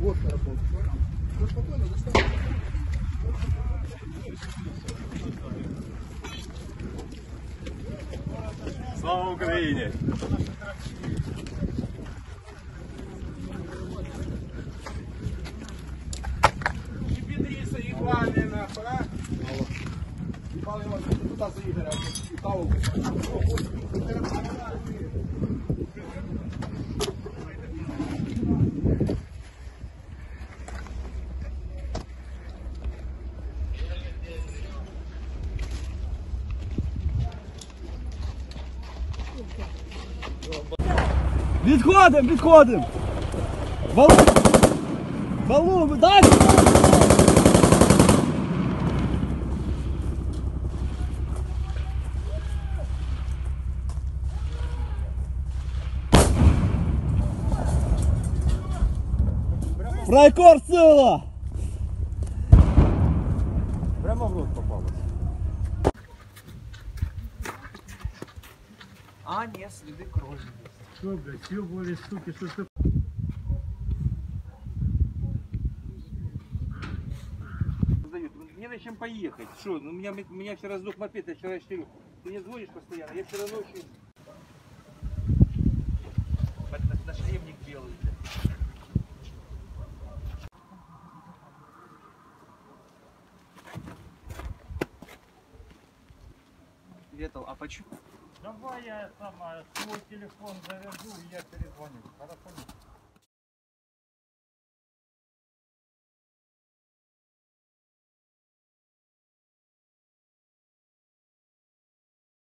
Вот работа. Ну спокойно, доставайте. Слава Украине! Чепетриса Иванина, пора? Иван Иванович, куда заиграли? Италу. Відходимо, відходимо! Валу! Валу! Дай! Прайкор сила! Прямо в рот попалось. А, ні, сліди крові. Что, блядь, ёбаные суки, что ж такое? Мне на чем поехать, что? Ну, у меня вчера сдох мопед, я вчера 4. Ты мне звонишь постоянно, я вчера ночью... На шлемник белый, блядь. Ветал, а почему? Давай я сама свой телефон заряжу и я перезвоню. Хорошо?